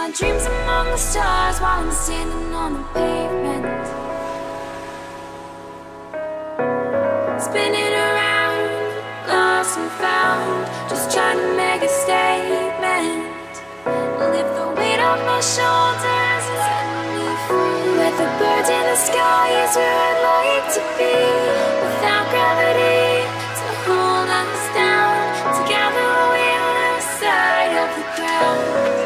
my dreams among the stars while I'm standing on the pavement. Spinning around, lost and found, just trying to make a statement. Lift the weight off my shoulders and set me free. With the birds in the sky is where I'd like to be. Without gravity to hold us down, together we're on our side of the ground.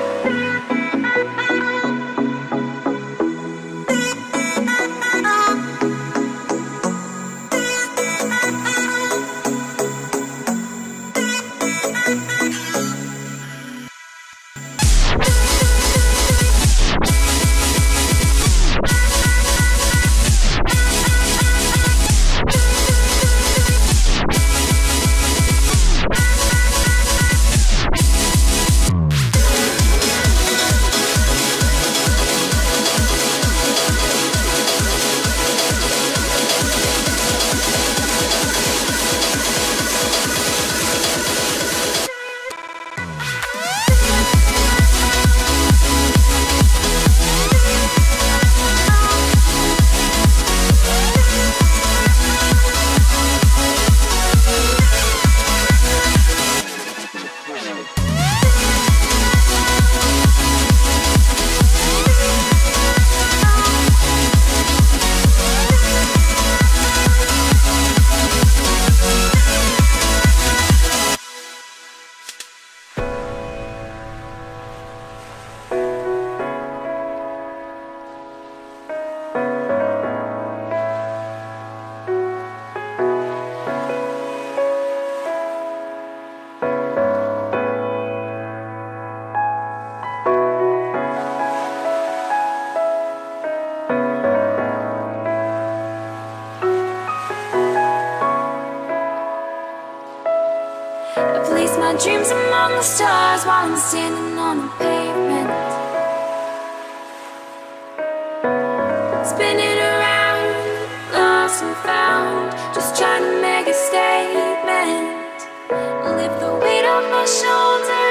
Dreams among the stars while I'm standing on the pavement. Spinning around, lost and found, just trying to make a statement. Lift the weight off my shoulders.